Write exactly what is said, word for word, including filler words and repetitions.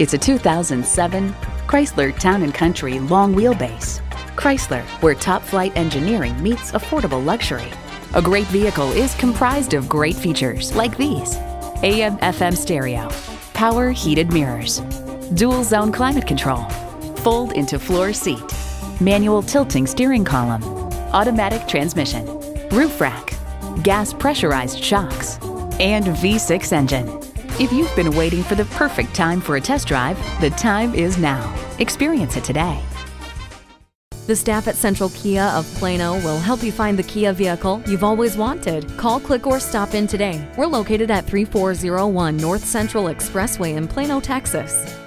It's a two thousand seven Chrysler Town and Country long wheelbase. Chrysler, where top flight engineering meets affordable luxury. A great vehicle is comprised of great features like these: A M F M stereo, power heated mirrors, dual zone climate control, fold into floor seat, manual tilting steering column, automatic transmission, roof rack, gas pressurized shocks, and V six engine. If you've been waiting for the perfect time for a test drive, the time is now. Experience it today. The staff at Central Kia of Plano will help you find the Kia vehicle you've always wanted. Call, click, or stop in today. We're located at three four zero one North Central Expressway in Plano, Texas.